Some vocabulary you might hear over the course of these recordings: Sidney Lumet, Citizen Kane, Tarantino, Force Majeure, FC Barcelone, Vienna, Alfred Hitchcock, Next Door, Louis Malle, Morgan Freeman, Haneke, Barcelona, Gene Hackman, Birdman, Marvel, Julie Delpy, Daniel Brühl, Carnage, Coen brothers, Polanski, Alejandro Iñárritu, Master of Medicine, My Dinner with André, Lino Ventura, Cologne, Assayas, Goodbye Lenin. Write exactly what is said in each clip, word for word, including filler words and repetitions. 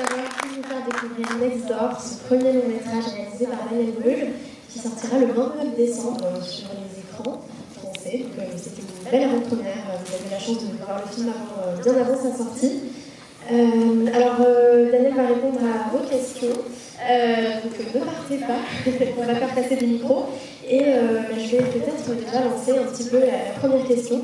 avons pu vous faire découvrir Next Door, ce premier long métrage réalisé par Daniel Brühl, qui sortira le vingt-neuf décembre sur les écrans français. Donc, euh, c'était une belle avant-première. Vous avez la chance de voir le film avant, euh, bien avant sa sortie. Euh, alors, euh, Daniel va répondre à vos questions. Euh, donc, ne partez pas. On va faire passer des micros. Et euh, je vais peut-être déjà lancer un petit peu la, la première question.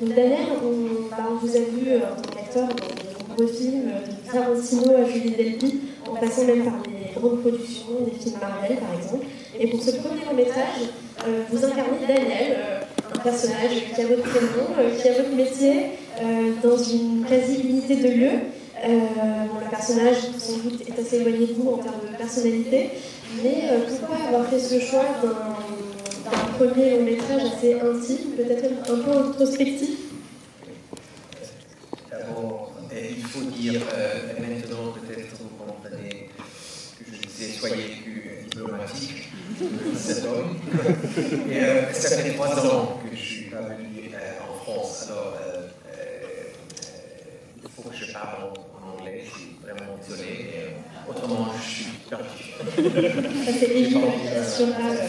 Donc, Daniel, on, bah, on vous a vu euh, en tant qu'acteur dans de nombreux films, de Tarantino à Julie Delpy, en passant même par les grandes productions, des films Marvel par exemple. Et pour ce premier long métrage, euh, vous incarnez Daniel, euh, un personnage qui a votre prénom, euh, qui a votre métier, euh, dans une quasi-unité de lieu. Euh, bon, le personnage, sans doute, est assez éloigné de vous en termes de personnalité, mais euh, pourquoi avoir fait ce choix d'un un premier long métrage assez intime, peut-être un peu introspectif? D'abord, il faut dire euh, maintenant, peut-être vous comprenez que je disais soyez plus diplomatique, cet homme. Et euh, ça fait trois ans que je suis pas venu euh, en France, alors euh, euh, il faut que je parle en anglais, je suis vraiment désolé, euh, autrement je suis perdu. C'est évident, sur la...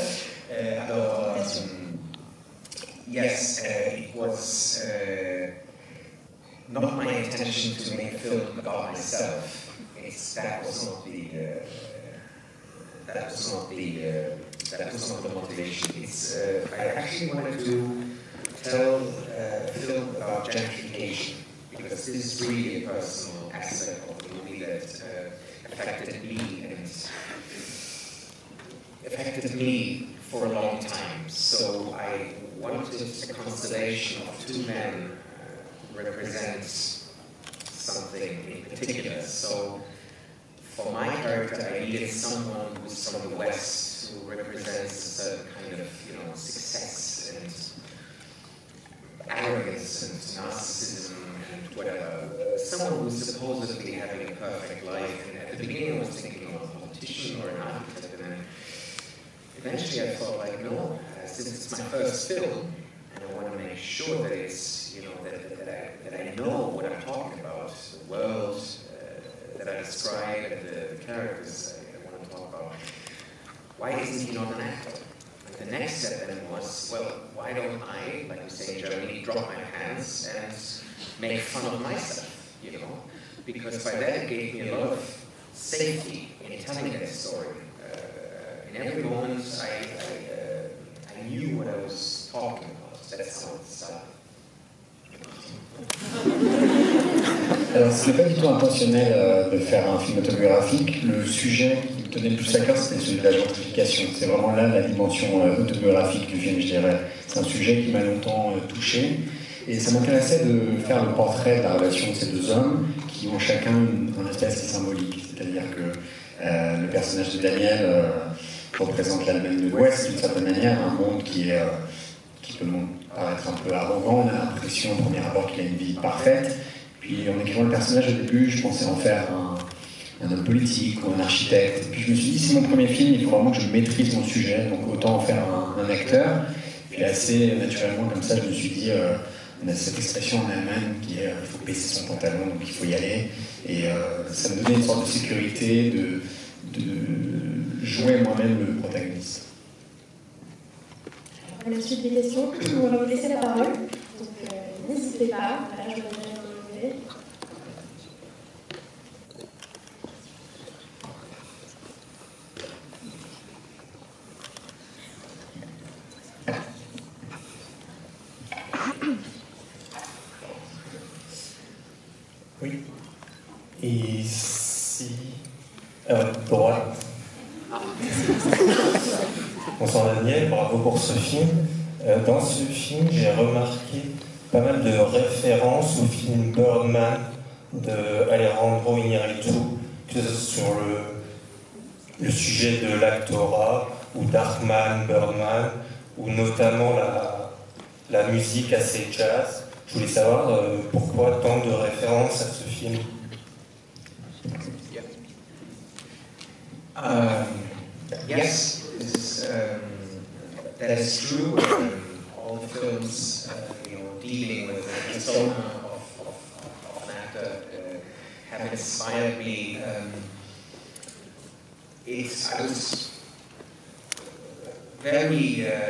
Uh, alors, um, yes, uh, it was uh, not my intention to make a film about myself. It's, that was not the uh, that was not the uh, that was not the motivation. It's, uh, I actually wanted to tell a film about gentrification because this is really a personal aspect of the movie that uh, affected me and affected me for a long time. So I wanted a constellation of two men uh, represents something in particular. So for my character, I needed someone who's from the West who represents a certain kind of, you know, success and arrogance and narcissism and whatever. Uh, someone who's supposedly having a perfect life. And at the beginning, I was thinking of a politician or an architect. And then eventually I thought, like, no, uh, since it's my first film, and I want to make sure that it's, you know, that, that, that, I, that I know what I'm talking about, the world uh, that I describe, and the, the characters I, I want to talk about. Why isn't he not an actor? And the next step then was, well, why don't I, like we say in Germany, drop my pants and make fun of myself, you know? Because by that it gave me a lot of safety in telling that story. In every moment, I, I, uh, I knew what I was talking about. That's how it started. Alors, ce n'était pas du tout intentionnel euh, de faire un film autobiographique. Le sujet qui me tenait le plus à cœur, c'était celui de la gentrification. C'est vraiment là la dimension euh, autobiographique du film, je dirais. C'est un sujet qui m'a longtemps euh, touché. Et ça m'intéressait de faire le portrait de la relation de ces deux hommes qui ont chacun un aspect assez symbolique. C'est-à-dire que euh, le personnage de Daniel... Euh, représente l'Allemagne de l'Ouest d'une certaine manière, un monde qui, est, euh, qui peut paraître un peu arrogant. On a l'impression, au premier abord, qu'il a une vie parfaite. Puis en écrivant le personnage, au début, je pensais en faire un, un homme politique ou un architecte. Et puis je me suis dit, c'est mon premier film, il faut vraiment que je maîtrise mon sujet, donc autant en faire un, un acteur. Puis assez naturellement, comme ça, je me suis dit, euh, on a cette expression en Allemagne qui est euh, il faut baisser son pantalon, donc il faut y aller. Et euh, ça me donnait une sorte de sécurité, de. de jouer moi-même le protagoniste. Alors, pour la suite des questions, on va vous laisser la parole. Donc, euh, n'hésitez pas. Voilà, je vous laisse. Oui. Et si... Euh, droite. Bonsoir Daniel, bravo pour ce film. Dans ce film, j'ai remarqué pas mal de références au film Birdman de Alejandro Iñárritu, que ce soit sur le, le sujet de l'actorat, ou Darkman, Birdman, ou notamment la, la musique assez jazz. Je voulais savoir euh, pourquoi tant de références à ce film. Um, yes. Um, that is true. Um, all the films, uh, you know, dealing with the persona of, of, of an actor uh, have inspired me. Um, it's, I was very uh,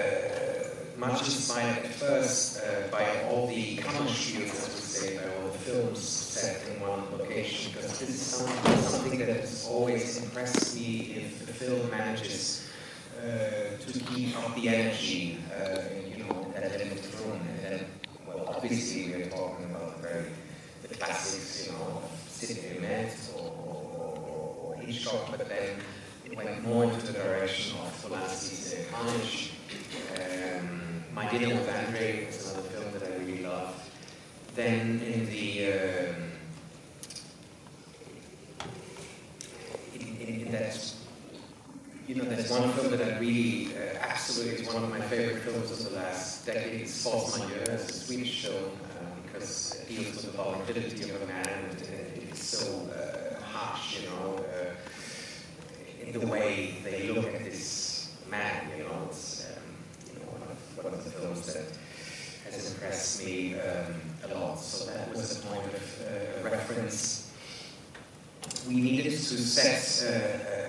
much inspired at first uh, by all the commercials, as we say, by all the films set in one location, because this is something, something that has always impressed me, if the film manages uh, to keep up the energy, uh, you know, that limited room. And then, well, obviously we're talking about very the classics, you know, Sidney Lumet or, or, or Hitchcock, but then it went more into the direction of Polanski's uh, Carnage. Um, My Dinner with André is another film that I really love. Then in the um, in, in, in that, you know, there's one film that I really uh, absolutely is one of my favorite films of the last decade. It's Force Majeure, a Swedish film. Because it deals with the volatility of a man, and it is so uh, harsh, you know, uh, in the way they look at this man, you know. It's um, you know, one of, one of the films that has impressed me um, a lot. So that was the point of uh, reference. We needed to set a,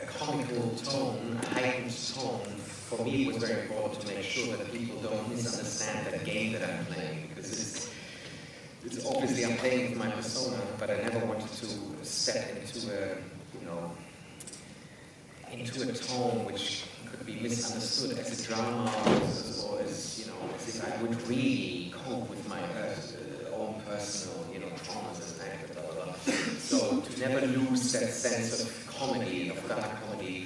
a comical tone, a heightened tone. For me, it was very important to make sure that people don't misunderstand the game that I'm playing, because it's It's obviously I'm playing with my persona, but I never wanted to step into a, you know, into a tone which could be misunderstood as a drama, or as, you know, as if I would really cope with my uh, own personal, you know, traumas as an actor, blah, blah, blah. So to never lose that sense of comedy, of dark comedy,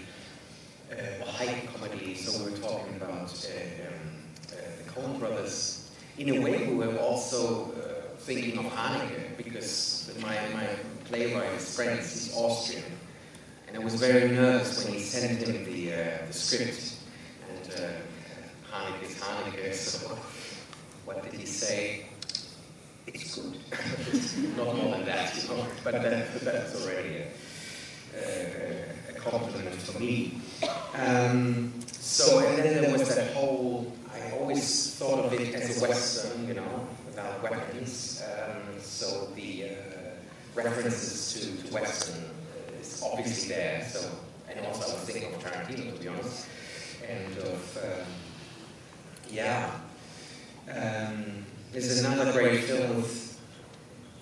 uh, or heightened comedy. So we were talking about uh, uh, the Coen brothers. In a way, we were also Uh, thinking of Haneke, because my, my playwright, his friend, he's Austrian, and I was very nervous when he sent him the, uh, the script, and uh, Haneke is Haneke, so what did he say? It's good. Not more than that, you know, but that, that's already a, a compliment for me. Um, so, and then there was that whole, I always thought of it as a Western, you know, without weapons, um, so the uh, references to, to Western is obviously there. So, and also I was thinking of Tarantino, to be honest, and of um, yeah. Um, there's another great film with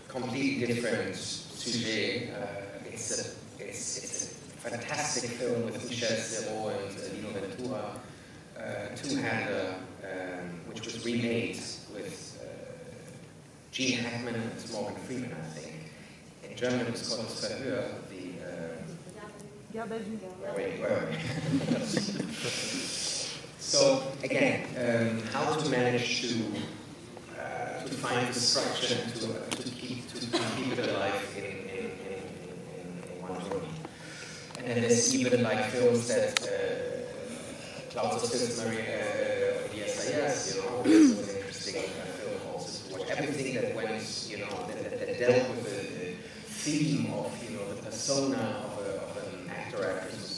completely different sujet. Uh, it's a it's it's a fantastic film with Michel Serrault and uh, Lino Ventura, uh, two-hander, um, which was remade with Gene Hackman and Morgan Freeman, I think. In German, it was called Verhör, the. Uh, wait, wait, wait. So, again, um, how to manage to, uh, to find the structure and to, uh, to, keep, to, to keep it alive in, in, in, in, in one room. And then there's even like films that uh, Clouds of Fifth Marie, uh, yes, yes, you know, it's an interesting uh, film. Everything that went, you know, that, that, that dealt with the, the theme of, you know, the persona of, a, of an actor actress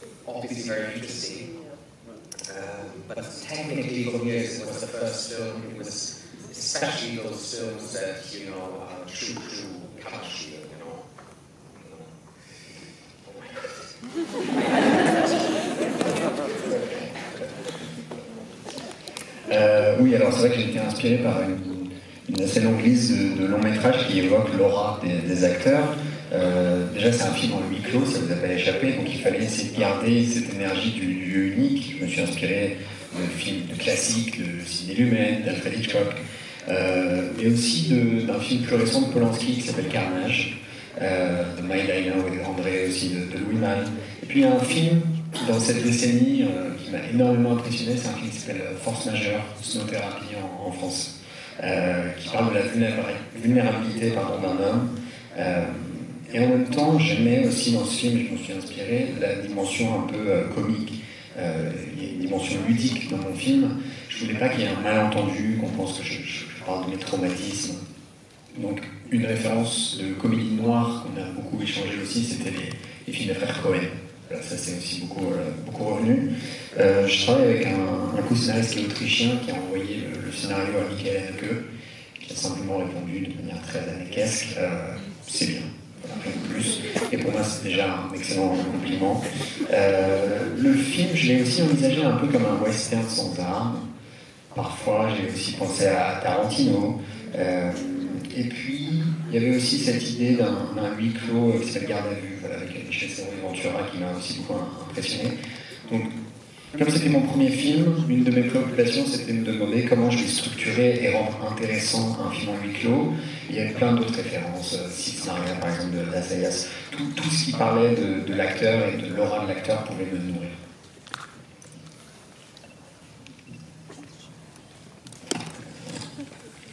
was obviously very interesting. Um, but technically, for me, it was the first film. It was especially those films that, you know, are true, true commercial, you know. Oh my God. euh, oui, alors c'est vrai que j'étais inspiré par une. une assez longue liste de, de longs métrages qui évoquent l'aura des, des acteurs. Euh, déjà, c'est un film en huis clos, ça ne vous a pas échappé, donc il fallait essayer de garder cette énergie du lieu unique. Je me suis inspiré de films de classiques, de Sidney Lumet, d'Alfred Hitchcock, euh, mais aussi d'un film plus récent de Polanski qui s'appelle Carnage, euh, de My Dinner with André, aussi de, de Louis Malle. Et puis, il y a un film dans cette décennie euh, qui m'a énormément impressionné, c'est un film qui s'appelle Force Majeure, Snow-Thérapie en, en France. Euh, qui parle de la vulnérabilité d'un homme. Euh, et en même temps, j'aimais aussi dans ce film, je me suis inspiré, la dimension un peu euh, comique. Euh, il y a une dimension ludique dans mon film. Je voulais pas qu'il y ait un malentendu, qu'on pense que je, je, je parle de mes traumatismes. Donc, une référence de comédie noire qu'on a beaucoup échangé aussi, c'était les, les films des frères Coen. Voilà, ça, c'est aussi beaucoup, euh, beaucoup revenu. Euh, je travaille avec un, un co-scénariste qui est autrichien, qui a envoyé le, le scénario à Michel Haneke, qui a simplement répondu de manière très hanekesque euh, c'est bien, rien de plus. Et pour moi, c'est déjà un excellent compliment. Euh, le film, je l'ai aussi envisagé un peu comme un western sans armes. Parfois, j'ai aussi pensé à Tarantino. Euh, et puis, il y avait aussi cette idée d'un huis clos qui s'appelle Garde à vue, voilà, avec Michel Serrault et Ventura, qui m'a aussi beaucoup impressionné. Donc, comme c'était mon premier film, une de mes préoccupations, c'était de me demander comment je vais structurer et rendre intéressant un film en huis clos. Il y avait plein d'autres références, Citizen Kane par exemple, de Assayas. Tout, tout ce qui parlait de, de l'acteur et de l'aura de l'acteur pouvait me nourrir.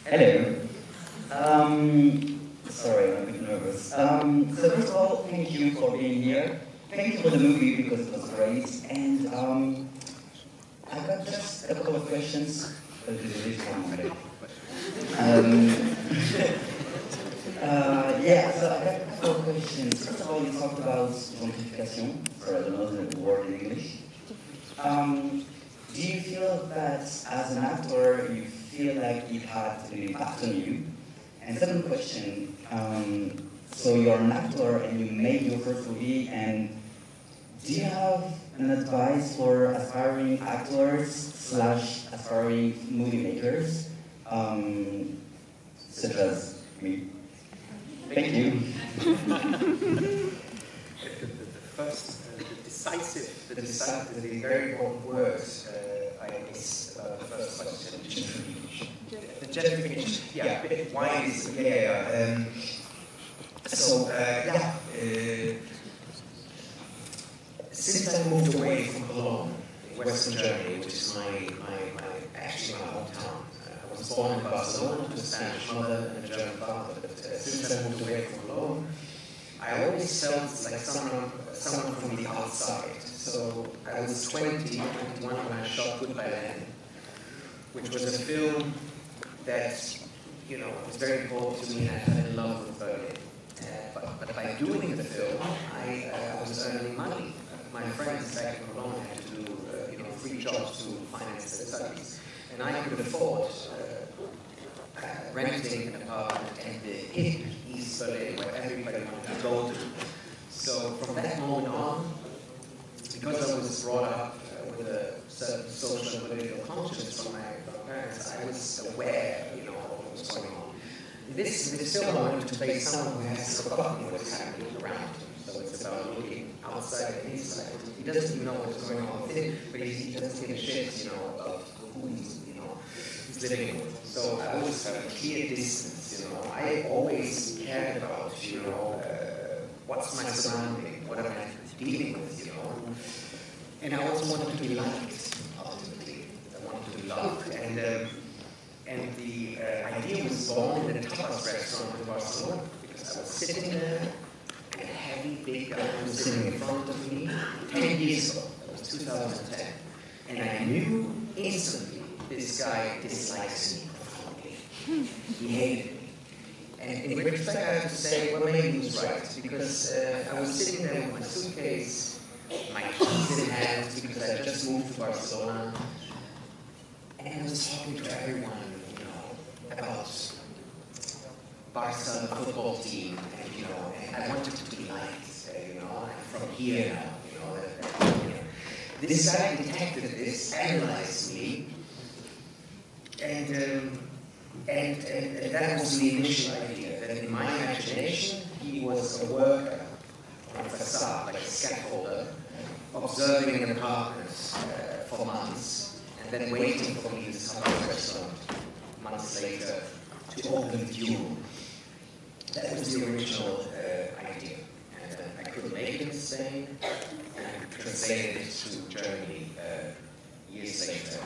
Hello. Um, sorry, I'm a bit nervous. Um, so first of all, thank you for being here. Thank you for the movie because it was great. And um, I've got just a couple of questions. Um, uh, yeah, so I've got a couple of questions. First of all, you talked about gentrification, or I don't know the word in English. Um, do you feel that as an actor, you feel like it had an impact on you? And second question, um, so you're an actor and you made your first movie, and do you have an advice for aspiring actors slash aspiring movie makers, um, such as me? Thank you. The first, uh, the decisive, the, the, decisive, the very important words uh, I missed. Uh, the first question, gentrification. The gentrification. Yeah. yeah. Why is yeah? yeah. Um, so uh, yeah. Uh, Since I moved away from Cologne, in Western Germany, which is my, my, my actually my hometown, I was born in Barcelona to a Spanish mother and a German father. But uh, since I moved away from Cologne, I always felt like someone, someone from the outside. So I was twenty, twenty-one when I shot Goodbye Lenin, which was a film that, you know, was very important to me. I fell in love with Berlin, uh, but, but by doing the film, I uh, was earning money. My friends back in Cologne had to do uh, you know, free jobs to finance their studies. And I could afford uh, uh, renting an apartment and the in East Berlin where everybody wanted to go to. So from that moment on, because I was brought up uh, with a certain social and political conscience from my parents, I was aware you know, of what was going on. This, this film I wanted to play someone who has forgotten what is happening around. So it's about looking outside and inside. He doesn't even know what's going on with him, but he doesn't give a shit, you know, about who he's, you know, he's living with. So I always have a clear distance, you know. I always cared about, you know, uh, what's my surrounding, what am I dealing with, you know. And I also wanted to be liked, ultimately. I wanted to be loved. And, um, and the uh, idea was born in a tapas restaurant in Barcelona, because I was sitting there, a heavy, big guy who was sitting in front of me ten years ago. That was two thousand ten. And I knew instantly this guy dislikes me profoundly. He hated me. And in retrospect, I have to say, well, maybe he was right, because uh, I was sitting there with my suitcase, my keys in hand, because I just moved to Barcelona, and I was talking to everyone, you know, about Barca football team, and you know, and I wanted to be liked, uh, you know, from here now, you know. That, you know. This guy detected this, analyzed me, and, um, and, and and that was the initial idea. That in my imagination, he was a worker on a facade, like a scaffolder, observing an apartment uh, for months, and then waiting for me to come to the restaurant months later to open the duel. That was the original uh, idea, and uh, I could make it in Spain, and I translated it to Germany uh, years later.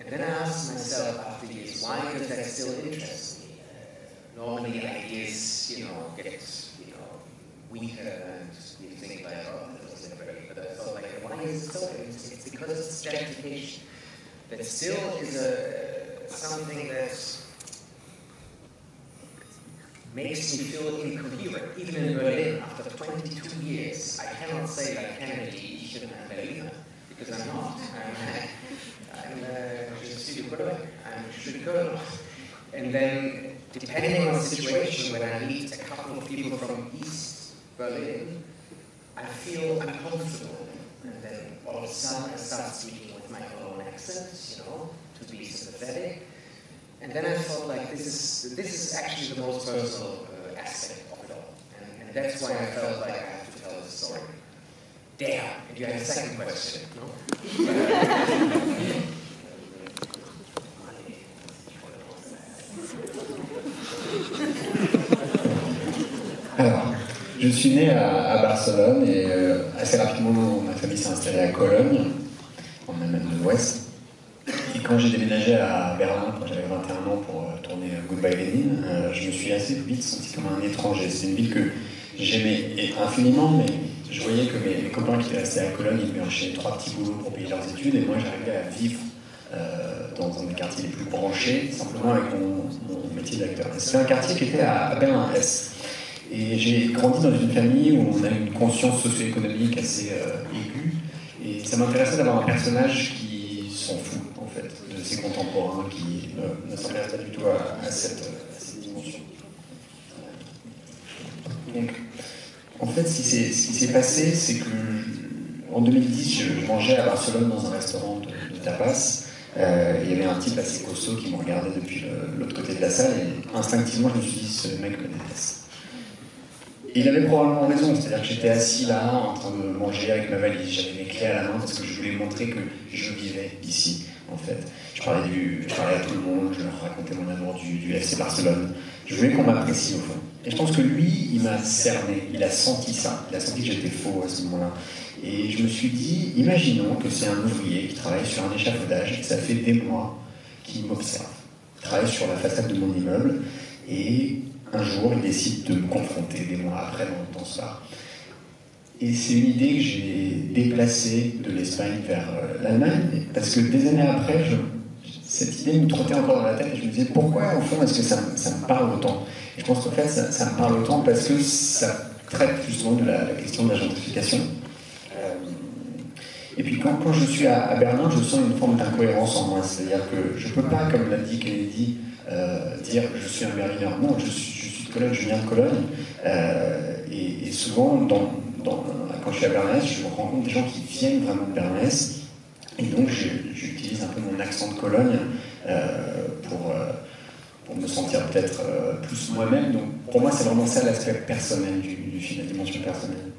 And then I asked myself after years, why does that still interest me? Uh, normally ideas, you know, get you know, weaker, and you think like, oh, that wasn't great. But I felt like, why is it so interesting? It's because it's gentrification. That still is a, something that's makes me feel incoherent. Even in Berlin, after twenty-two years, I cannot say like Kennedy, ich bin ein Berliner, because I'm not. I'm a Stuttgarter. I'm a Stuttgarter. And then depending on the situation, when I meet a couple of people from East Berlin, I feel uncomfortable. And then all of a sudden I start speaking with my own accent, you know, to be sympathetic. And then I felt like this is, this is actually the most personal uh, aspect of it all. And, and that's why I felt like I have to tell this story. Damn, and you had a second question, no? Alors, je suis né à, à Barcelone et euh, assez rapidement ma famille s'est installée à Cologne, en Allemagne de l'Ouest. Et quand j'ai déménagé à Berlin, quand j'avais vingt et un ans pour euh, tourner Goodbye Lenin, euh, je me suis assez vite senti comme un étranger. C'est une ville que j'aimais infiniment, mais je voyais que mes, mes copains qui restaient à Cologne, ils mélangeaient trois petits boulots pour payer leurs études et moi j'arrivais à vivre euh, dans un des quartiers les plus branchés, simplement avec mon, mon métier d'acteur. C'était un quartier qui était à, à Berlin-Est. Et j'ai grandi dans une famille où on a une conscience socio-économique assez euh, aiguë. Et ça m'intéressait d'avoir un personnage qui s'en fout, en fait, de ses contemporains, qui euh, ne s'intéresse pas du tout à, à, cette, à cette dimension. Donc, en fait, ce qui s'est passé, c'est que en deux mille dix, je mangeais à Barcelone dans un restaurant de, de tapas. Euh, il y avait un type assez costaud qui me regardait depuis l'autre côté de la salle. Et instinctivement, je me suis dit, ce mec me déteste. Et il avait probablement raison, c'est-à-dire que j'étais assis là, en train de manger avec ma valise, j'avais mes clés à la main parce que je voulais montrer que je vivais ici, en fait. Je parlais, du, je parlais à tout le monde, je leur racontais mon amour du, du F C Barcelone. Je voulais qu'on m'apprécie, au fond. Et je pense que lui, il m'a cerné, il a senti ça, il a senti que j'étais faux à ce moment-là. Et je me suis dit, imaginons que c'est un ouvrier qui travaille sur un échafaudage, et ça fait des mois qu'il m'observe. Il travaille sur la façade de mon immeuble, et... un jour, il décide de me confronter des mois après dans, dans ce bar. Et c'est une idée que j'ai déplacée de l'Espagne vers euh, l'Allemagne, parce que des années après, je, cette idée me trottait encore dans la tête et je me disais pourquoi, au fond, est-ce que ça, ça me parle autant? Et je pense qu'en fait, ça, ça me parle autant parce que ça traite justement de la, la question de la gentrification. Et puis quand, quand je suis à, à Berlin, je sens une forme d'incohérence en moi, c'est-à-dire que je ne peux pas, comme l'a dit Kennedy, euh, dire je suis un Berliner. Non, je suis, je suis de Cologne, je viens de Cologne, euh, et, et souvent, dans, dans, quand je suis à Berlin-Est, je rencontre des gens qui viennent vraiment de Berlin-Est, et donc j'utilise un peu mon accent de Cologne euh, pour, euh, pour me sentir peut-être euh, plus moi-même. Donc pour moi, c'est vraiment ça l'aspect personnel du, du film, la dimension personnelle.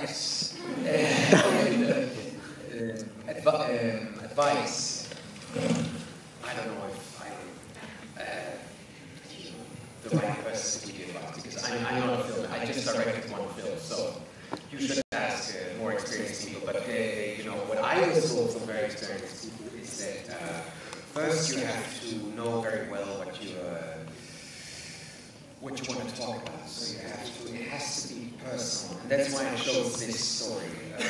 Yes. Uh, and, uh, advi um, advice. I don't know if I'm uh, the right person to give advice because I'm, I'm not a film. I just directed one film, so you should ask uh, more experienced people. But they, you know, what I was told from very experienced people is that uh, first you have to know very well what you uh, what you want to talk about. So you have to. It has to be personal. And that's why I chose this story. Uh,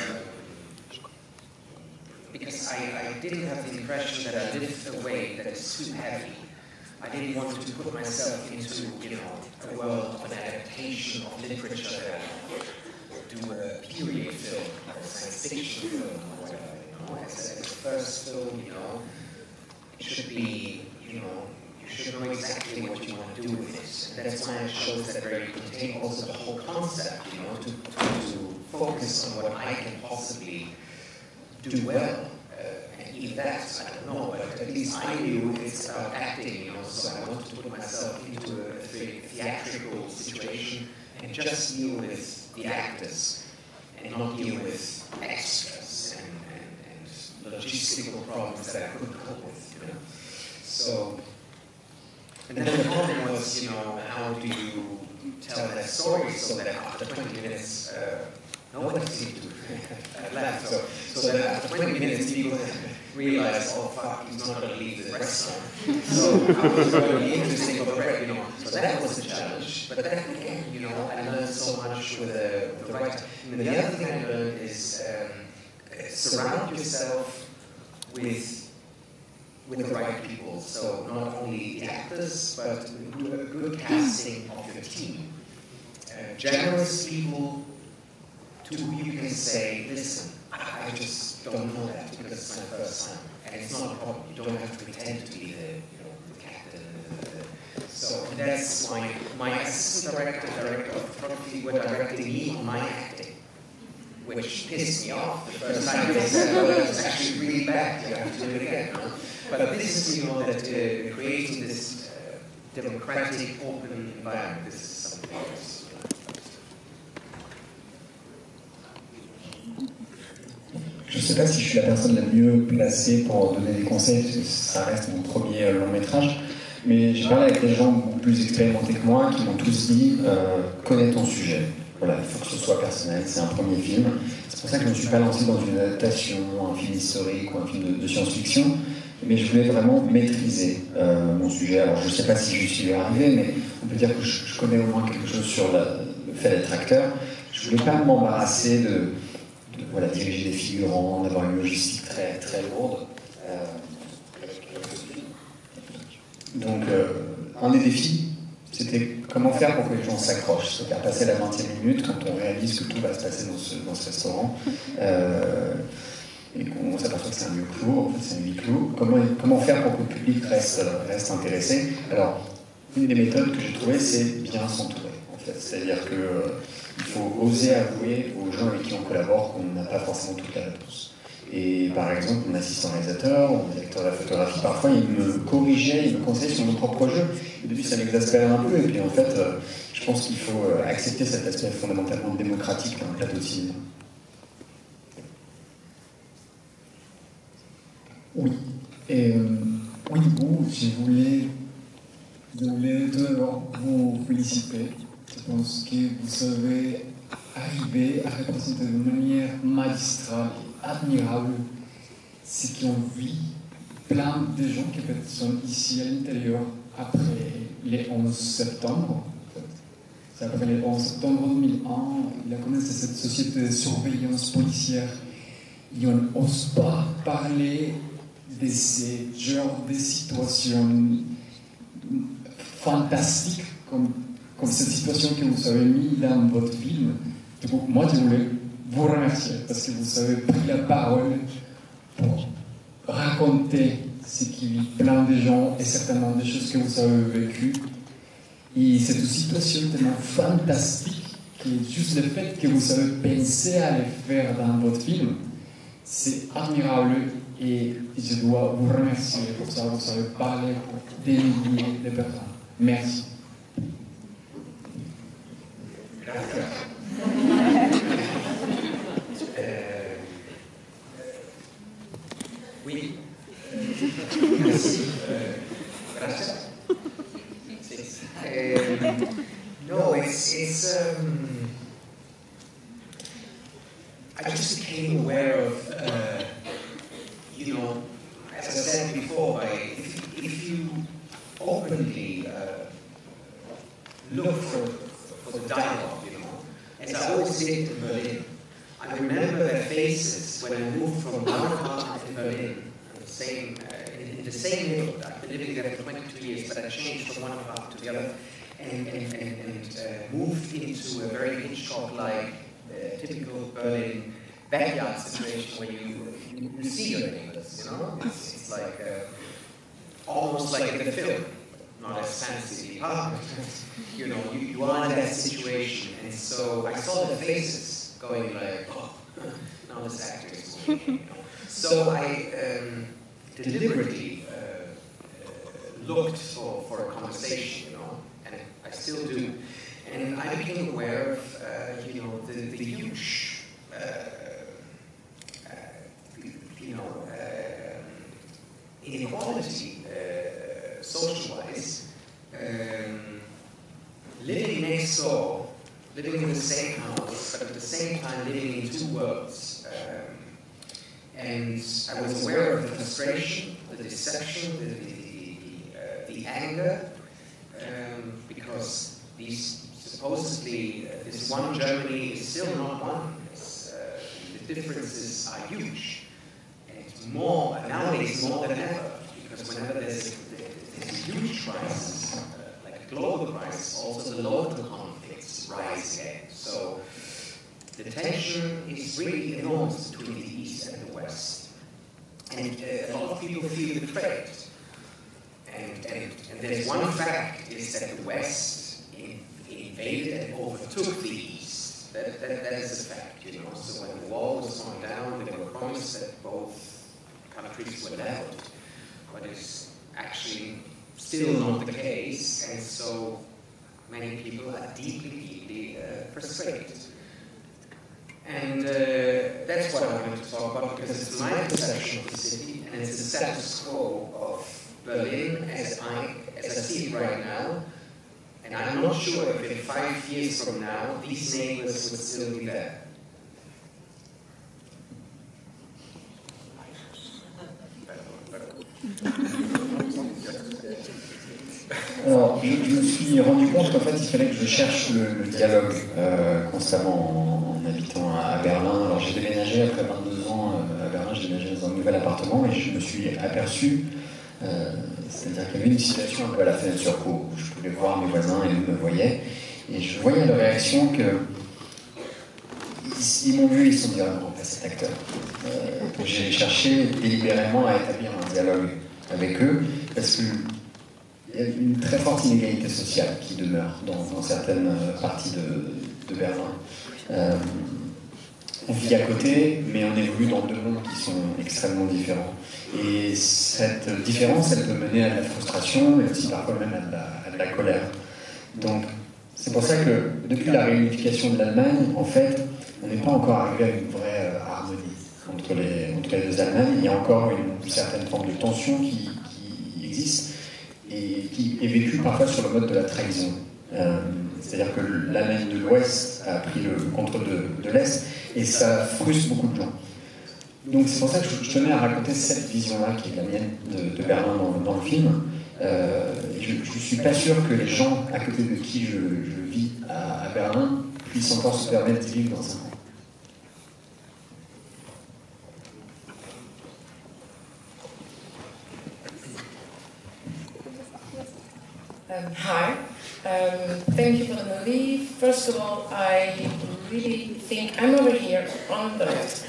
because I, I didn't have the impression that I lived a way that is too heavy. I didn't want to put myself into, you know, a world of an adaptation of literature that I do a period film, or a science fiction film, or whatever, you know, as a first film, you know, it should be, you know, you should know exactly what you want to do with this. And that's why I chose that very contain also the whole concept, you know, to, to, to focus on what I can possibly do well. Uh, and even that, I don't know, but at least I knew it's about acting, you know, so I wanted to put myself into a theatrical situation and just deal with the actors and not deal with extras and, and, and logistical problems that I couldn't cope with, you know. So... And then the problem was, you know, how do you tell that story so that after twenty minutes, uh, nobody seemed to laugh. So, so that after twenty minutes, people realized, oh fuck, he's not going to leave the restaurant. So it was really interesting for the, you know. So that was a challenge. But then again, you know, I learned so much with the, with the writer. And the other thing I learned is um, surround yourself with. with the right people, so not only the actors, but do a good casting of your team. Uh, generous people to to who you can say, listen, I just don't know that because it's my first time. And it's not a problem. You don't have to pretend to be the, you know, the captain. So that's my, my assistant director, director of photography were directing me on my acting, which pissed me off the first time. I said, well, it was actually really bad. You have to do it again. No? But this is, you know, that uh, creating this uh, democratic, open environment, this is something else. Je ne sais pas si je suis la personne la mieux placée pour donner des conseils, parce que ça reste mon premier long métrage, mais j'ai parlé avec des gens beaucoup plus expérimentés que moi, qui m'ont tous dit euh, « connais ton sujet ». Voilà, il faut que ce soit personnel, c'est un premier film. C'est pour ça que je ne me suis pas lancé dans une adaptation, un film historique ou un film de, de science-fiction, mais je voulais vraiment maîtriser euh, mon sujet. Alors je ne sais pas si je suis arrivé, mais on peut dire que je, je connais au moins quelque chose sur la, le fait d'être acteur. Je ne voulais pas m'embarrasser de... Voilà, diriger des figurants, d'avoir une logistique très, très lourde. Euh, donc, euh, un des défis, c'était comment faire pour que les gens s'accrochent, c'est-à-dire passer la vingtième minute quand on réalise que tout va se passer dans ce, dans ce restaurant, euh, et qu'on s'aperçoit que c'est un lieu clos, en fait, c'est un huis clos. Comment, comment faire pour que le public reste, reste intéressé? Alors, une des méthodes que j'ai trouvées, c'est bien s'entourer. C'est-à-dire qu'il euh, faut oser avouer aux gens avec qui on collabore qu'on n'a pas forcément toute la réponse. Et par exemple, mon assistant réalisateur, mon directeur de la photographie, parfois il me corrigeait, il me conseillait sur mon propre jeu. Et depuis, ça m'exaspère un peu. Et puis en fait, euh, je pense qu'il faut euh, accepter cet aspect fondamentalement démocratique d'un plateau de cinéma. Oui. Et euh, oui, vous, je voulais donner deux noms, vous féliciter. Je pense que vous avez arrivé à représenter de manière magistrale et admirable ce qu'ont vu plein de gens qui sont ici à l'intérieur après le onze septembre. C'est après le onze septembre deux mille un, il a commencé cette société de surveillance policière et on n'ose pas parler de ce genre de situation fantastique comme comme cette situation que vous avez mise dans votre film. Du coup, moi, je voulais vous remercier parce que vous avez pris la parole pour raconter ce qui vit plein de gens et certainement des choses que vous avez vécues. Et c'est une situation tellement fantastique que juste le fait que vous avez pensé à le faire dans votre film, c'est admirable et je dois vous remercier pour ça. Vous avez parlé pour des milliers de personnes. Merci. Euh... Oui. Merci. Euh... Um, no, it's it's. Um, I just became aware of, uh, you know, as I said before, by if, if you openly uh, look for for the dialogue. As I always did in Berlin, I remember their faces when I moved from one apartment in Berlin, the same, uh, in, in the same neighborhood. I've been living there for twenty-two years, but I changed from one apartment to the other, and, and, and, and uh, moved into a very Hitchcock-like, uh, typical Berlin backyard situation where you, you, you see your neighbors, you know? It's, it's like, uh, almost like in the film. Not as fancy apartment, you know, you, you are in that situation. And so I saw the faces going like, oh, now this actor is working, you know. So I um, deliberately uh, looked for, for a conversation, you know, and I still do. And I became aware of, uh, you know, the, the huge, uh, uh, you know, uh, inequality, uh, social-wise, um, living next door, living in the same house, but at the same time living in two worlds. Um, and I was aware of the frustration, the deception, the, the, the, uh, the anger, um, because these supposedly, uh, this one Germany is still not one. It's, uh, the differences are huge. And more, nowadays more than ever, because whenever there's this huge crisis, uh, like a global crisis, also the local conflicts rise again. So the tension is really enormous between the East and the West. And uh, a lot of people feel betrayed. And, and, and there's one fact, is that the West in, invaded and overtook the East. That, that, that is a fact, you know. So when the wall was torn down, they were promised that both countries were leveled. But it's actually still not the case, and so many people are deeply, deeply uh, frustrated. And uh, that's what I wanted to talk about, because it's my perception of the city, and it's the status quo of Berlin as I, as I see it right now. And I'm not sure if in five years from now, these neighbors would still be there. Alors, je, je me suis rendu compte qu'en fait, il fallait que je cherche le, le dialogue euh, constamment en, en habitant à, à Berlin. Alors, j'ai déménagé après vingt-deux ans euh, à Berlin, j'ai déménagé dans un nouvel appartement et je me suis aperçu, euh, c'est-à-dire qu'il y avait une situation un peu à la fenêtre sur cour, où je pouvais voir mes voisins et ils me voyaient. Et je voyais leur réaction que. Ils, ils m'ont vu, ils se sont dit, ah, bon, pas cet acteur. Euh, j'ai cherché délibérément à établir un dialogue avec eux, parce que. Il y a une très forte inégalité sociale qui demeure dans, dans certaines parties de, de Berlin. Euh, on vit à côté, mais on évolue dans deux mondes qui sont extrêmement différents. Et cette différence, elle peut mener à la frustration, mais aussi parfois même à de la, à de la colère. Donc, c'est pour ça que depuis la réunification de l'Allemagne, en fait, on n'est pas encore arrivé à une vraie harmonie entre les, entre les deux Allemagnes. Il y a encore une, une certaine forme de tension qui, qui existe. Et qui est vécu parfois sur le mode de la trahison. Euh, C'est-à-dire que l'Allemagne de l'Ouest a pris le contre de, de l'Est, et ça frustre beaucoup de gens. Donc c'est pour ça que je tenais à raconter cette vision-là, qui est la mienne, de, de Berlin dans, dans le film. Euh, je ne suis pas sûr que les gens à côté de qui je, je vis à, à Berlin puissent encore se permettre d'y vivre dans un monde. Um, hi, um, thank you for the movie. First of all, I really think, I'm over here on the left.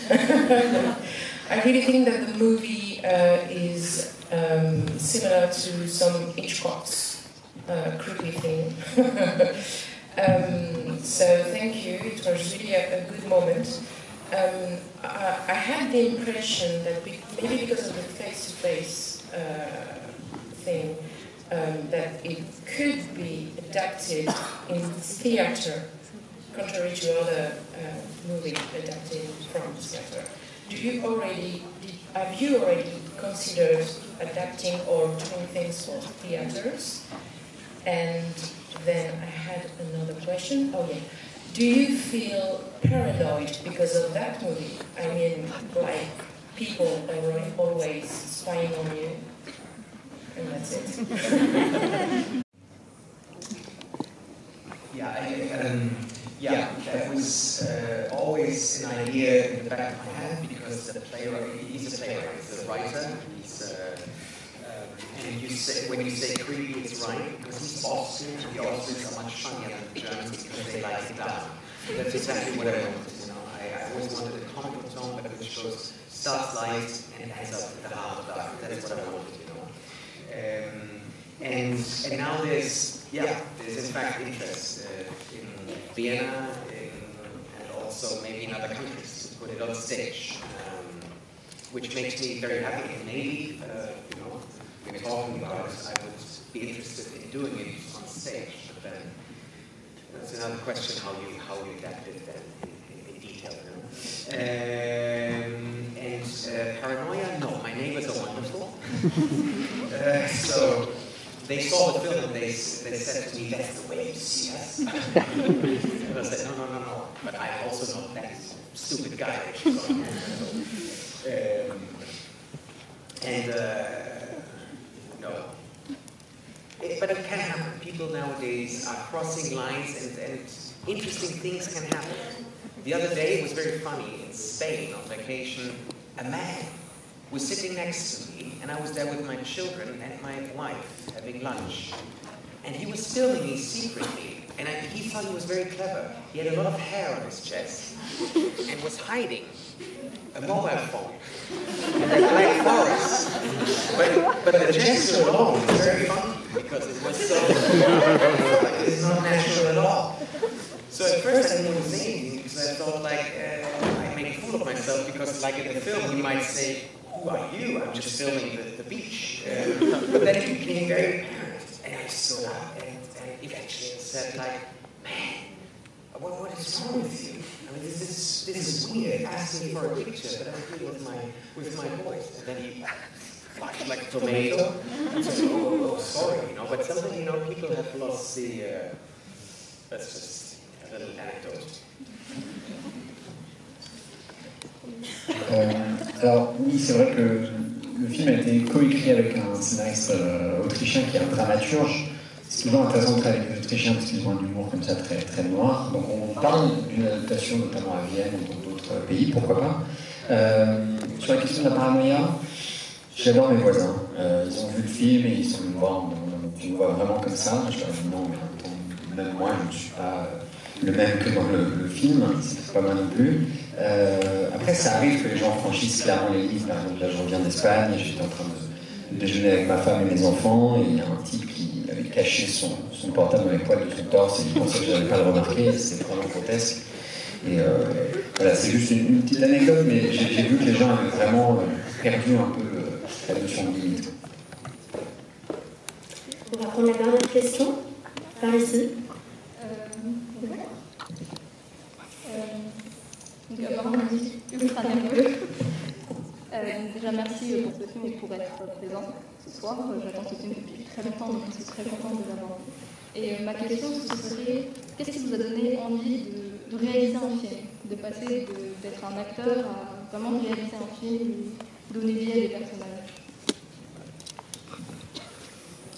I really think that the movie uh, is um, similar to some Hitchcock's uh, creepy thing. um, so thank you, it was really a, a good moment. Um, I, I had the impression that we, maybe because of the face-to-face uh, thing, Um, that it could be adapted in theatre, contrary to other uh, movies adapted from theatre. Do you already have you already considered adapting or doing things for theatres? And then I had another question. Oh yeah, do you feel paranoid because of that movie? I mean, like people are always spying on you. And that's it. yeah, I, um, yeah, that was uh, always an idea in the back of my head, because the playwright, he's a playwright, he's a writer, he's, uh, uh, and you say, when you say creepy, it's right, because he's Austrian, and the Austrians are much funnier than the Germans because they like it down. That's exactly what I wanted, you know. I, I always wanted a comical tone, but which shows stuff light and ends up with the heart of dark. That is what I wanted. Um, and, and now there's, yeah, there's in fact interest uh, in Vienna in, and also maybe in other countries to put it on stage, um, which makes me very happy. And maybe, uh, you know, we're talking about it, I would be interested in doing it on stage. But then that's another question, how you how you adapt it then in, in, in detail. No? Um, and uh, paranoia? No, my neighbors are wonderful. Uh, so they saw the film and they, they said to me, that's the way you see us. And I said, no, no, no, no. But I also know that stupid guy. um, and uh, no. It, but it can happen. People nowadays are crossing lines and, and interesting things can happen. The other day it was very funny. In Spain, on vacation, a man was sitting next to me, and I was there with my children and my wife having lunch. And he was filming me secretly And I, he thought he was very clever. He had a lot of hair on his chest and was hiding a mobile phone in the Black Forest. But, but the gesture alone was very funny because it was so, like, it's not natural at all. So at first I didn't want to say anything because I thought, like, uh, I make a fool of myself because, like, in the film he might say, "Who are you? I'm just filming the, the beach." Uh, but then it became very apparent, and I saw it. Eventually, I said, like, "Man, what, what is wrong with you? I mean, this is this is weird. Ask me for a picture, but I'm here with my with my voice." And then he flushed like a tomato. And said, oh, oh, sorry, you know. But something, you know, people have lost the. Uh, that's just a little anecdote. Euh, alors oui, c'est vrai que le film a été coécrit avec un scénariste euh, autrichien qui est un dramaturge. C'est toujours intéressant de travailler avec les Autrichiens parce qu'ils ont un humour comme ça très, très noir. Donc on parle d'une adaptation notamment à Vienne ou dans d'autres pays, pourquoi pas. Euh, sur la question de la paranoïa, j'adore mes voisins. Euh, ils ont vu le film et ils sont venus me voir, on me voit vraiment comme ça. Je leur dis non, mais en même temps, moi je ne suis pas le même que dans le, le film, c'est pas mal non plus. Euh, après ça arrive que les gens franchissent clairement les lignes. Par exemple, là je reviens d'Espagne, j'étais en train de déjeuner avec ma femme et mes enfants et il y a un type qui avait caché son, son portable dans les poils de son torse et je pensais que je n'avais pas le remarquer, c'était vraiment grotesque. Et euh, voilà, c'est juste une, une petite anecdote, mais j'ai, j'ai vu que les gens avaient vraiment perdu un peu euh, la notion de limite. On va prendre la dernière question, par ici. Euh, voilà. euh, donc, d'abord, on est ultra nerveux. Euh, déjà, merci pour ce film et pour être présent ce soir. J'attends ce film depuis très longtemps, donc je suis très contente de l'avoir vu. Et euh, ma question, ce serait, qu'est-ce qui vous a donné envie de, de réaliser un film, de passer de, d'être un acteur à vraiment réaliser un film, donner vie à des personnages?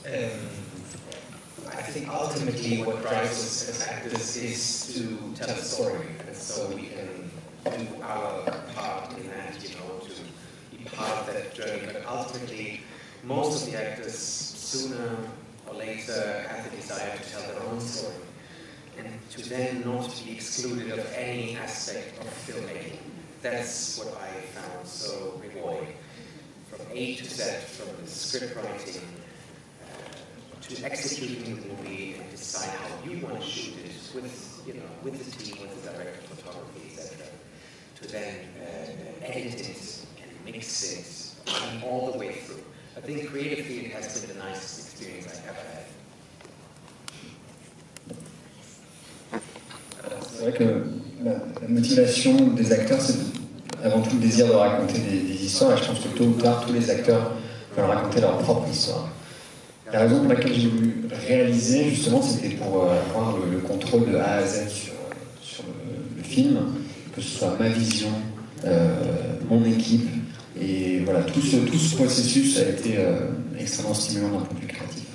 um, I think ultimately what drives us as actors is to tell a story, and so we can do our part in that, you know, to be part of that journey. But ultimately, most of the actors, sooner or later, have the desire to tell their own story, and to then not be excluded of any aspect of filmmaking. That's what I found so rewarding. From A to Z, from the script writing, uh, to executing the movie and decide how you want to shoot it, with, you know, with the team, with the director of photography, et cetera, to then uh, edit it and mix it and all the way through. I think creatively it has been the nicest experience I've ever had. C'est vrai que la, la motivation des acteurs, c'est avant tout le désir de raconter des, des histoires, et je pense que tôt ou tard, tous les acteurs veulent raconter leur propre histoire. La raison pour laquelle j'ai voulu réaliser, justement, c'était pour avoir le, le contrôle de A à Z sur, sur le, le film, que ce soit ma vision, euh, mon équipe. Et voilà, tout ce, tout ce processus a été euh, extrêmement stimulant d'un point de vue créatif.